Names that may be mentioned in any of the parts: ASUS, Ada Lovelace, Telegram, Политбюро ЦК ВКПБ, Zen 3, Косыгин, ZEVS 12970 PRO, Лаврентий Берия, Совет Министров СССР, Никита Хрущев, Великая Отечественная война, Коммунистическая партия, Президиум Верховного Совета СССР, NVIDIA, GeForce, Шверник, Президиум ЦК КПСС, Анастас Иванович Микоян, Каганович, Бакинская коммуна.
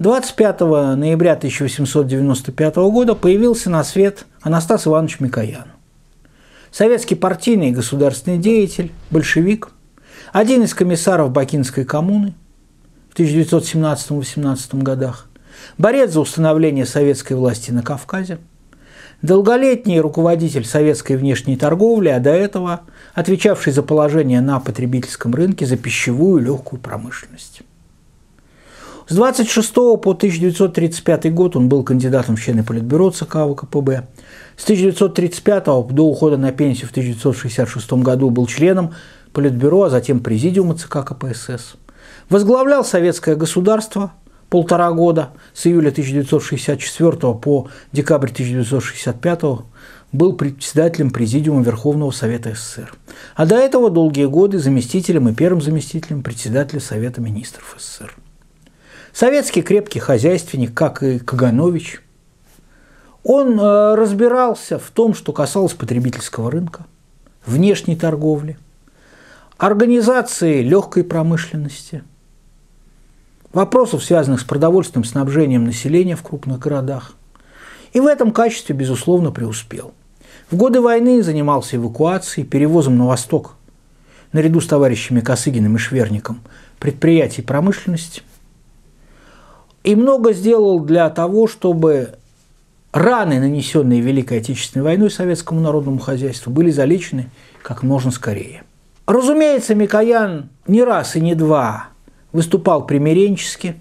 25 ноября 1895 года появился на свет Анастас Иванович Микоян. Советский партийный и государственный деятель, большевик, один из комиссаров Бакинской коммуны в 1917-18 годах, борец за установление советской власти на Кавказе, долголетний руководитель советской внешней торговли, а до этого отвечавший за положение на потребительском рынке, за пищевую и легкую промышленность. С 1926 по 1935 год он был кандидатом в члены Политбюро ЦК ВКПБ. С 1935 до ухода на пенсию в 1966 году был членом Политбюро, а затем Президиума ЦК КПСС. Возглавлял советское государство полтора года, с июля 1964 по декабрь 1965 был председателем Президиума Верховного Совета СССР. А до этого долгие годы заместителем и первым заместителем председателя Совета Министров СССР. Советский крепкий хозяйственник, как и Каганович, он разбирался в том, что касалось потребительского рынка, внешней торговли, организации легкой промышленности, вопросов, связанных с продовольственным снабжением населения в крупных городах. И в этом качестве, безусловно, преуспел. В годы войны занимался эвакуацией, перевозом на восток, наряду с товарищами Косыгиным и Шверником, предприятий промышленности. И много сделал для того, чтобы раны, нанесенные Великой Отечественной войной советскому народному хозяйству, были залечены как можно скорее. Разумеется, Микоян не раз и не два выступал примиренчески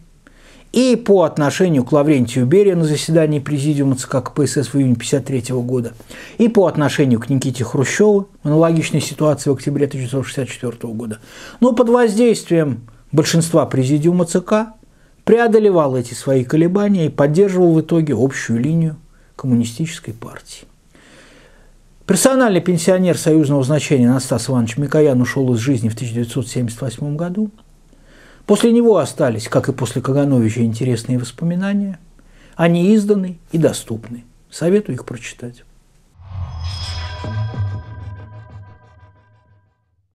и по отношению к Лаврентию Берия на заседании Президиума ЦК КПСС в июне 1953 года, и по отношению к Никите Хрущеву в аналогичной ситуации в октябре 1964 года. Но под воздействием большинства Президиума ЦК преодолевал эти свои колебания и поддерживал в итоге общую линию Коммунистической партии. Персональный пенсионер союзного значения Анастас Иванович Микоян ушел из жизни в 1978 году. После него остались, как и после Кагановича, интересные воспоминания. Они изданы и доступны. Советую их прочитать.